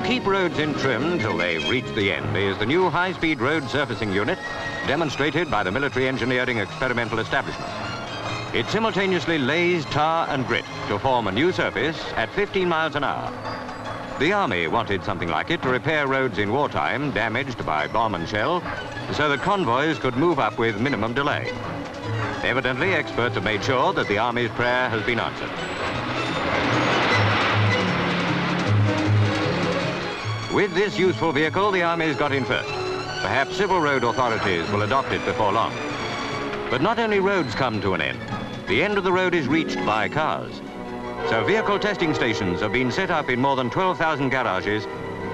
To keep roads in trim till they've reached the end is the new high-speed road surfacing unit demonstrated by the Military Engineering Experimental Establishment. It simultaneously lays tar and grit to form a new surface at 15 miles an hour. The Army wanted something like it to repair roads in wartime damaged by bomb and shell so that convoys could move up with minimum delay. Evidently, experts have made sure that the Army's prayer has been answered. With this useful vehicle, the Army's got in first. Perhaps civil road authorities will adopt it before long. But not only roads come to an end. The end of the road is reached by cars. So vehicle testing stations have been set up in more than 12,000 garages,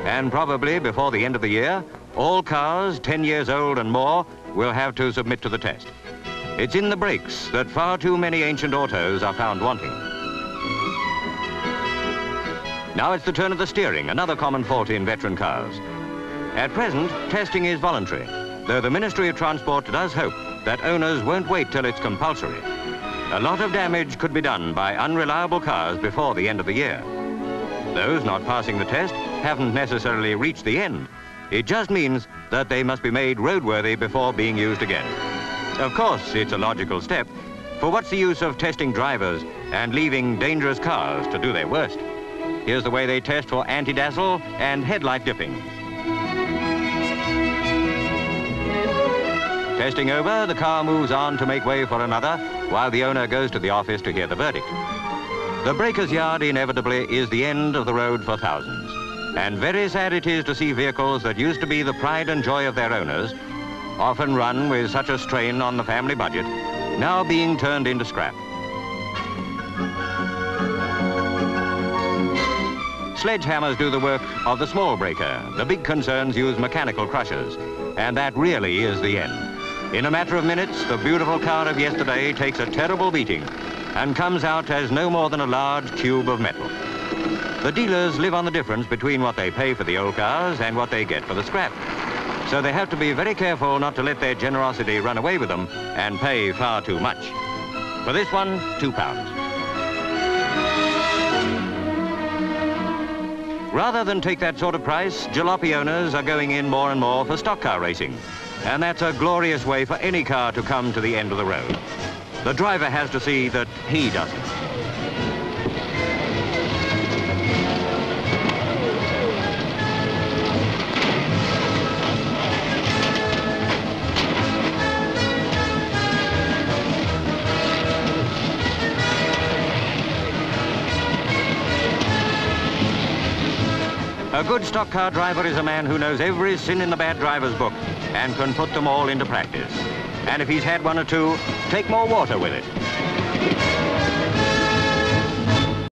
and probably before the end of the year, all cars 10 years old and more will have to submit to the test. It's in the brakes that far too many ancient autos are found wanting. Now it's the turn of the steering, another common fault in veteran cars. At present, testing is voluntary, though the Ministry of Transport does hope that owners won't wait till it's compulsory. A lot of damage could be done by unreliable cars before the end of the year. Those not passing the test haven't necessarily reached the end. It just means that they must be made roadworthy before being used again. Of course, it's a logical step, for what's the use of testing drivers and leaving dangerous cars to do their worst? Here's the way they test for anti-dazzle and headlight dipping. Testing over, the car moves on to make way for another, while the owner goes to the office to hear the verdict. The breaker's yard inevitably is the end of the road for thousands. And very sad it is to see vehicles that used to be the pride and joy of their owners, often run with such a strain on the family budget, now being turned into scrap. Sledgehammers do the work of the small breaker. The big concerns use mechanical crushers, and that really is the end. In a matter of minutes, the beautiful car of yesterday takes a terrible beating and comes out as no more than a large cube of metal. The dealers live on the difference between what they pay for the old cars and what they get for the scrap. So they have to be very careful not to let their generosity run away with them and pay far too much. For this one, £2. Rather than take that sort of price, jalopy owners are going in more and more for stock car racing. And that's a glorious way for any car to come to the end of the road. The driver has to see that he doesn't. A good stock car driver is a man who knows every sin in the bad driver's book and can put them all into practice. And if he's had one or two, take more water with it.